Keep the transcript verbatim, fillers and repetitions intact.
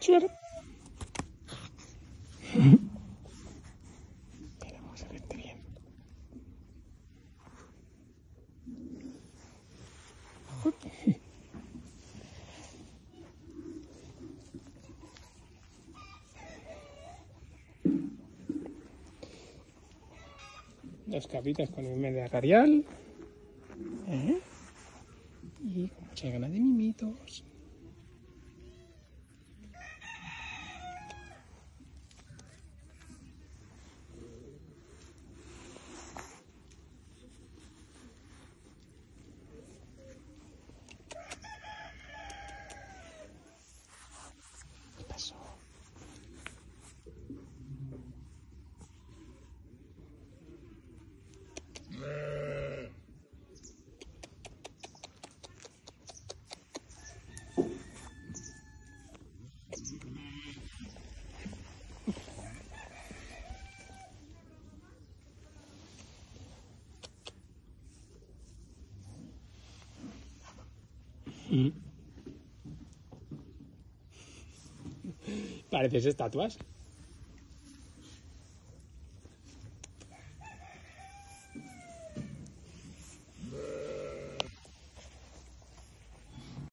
Quiere. Esperamos a verte bien. Dos capitas con hemimelia radial. ¿Eh? Y con muchas ganas de mimitos. Pareces estatuas.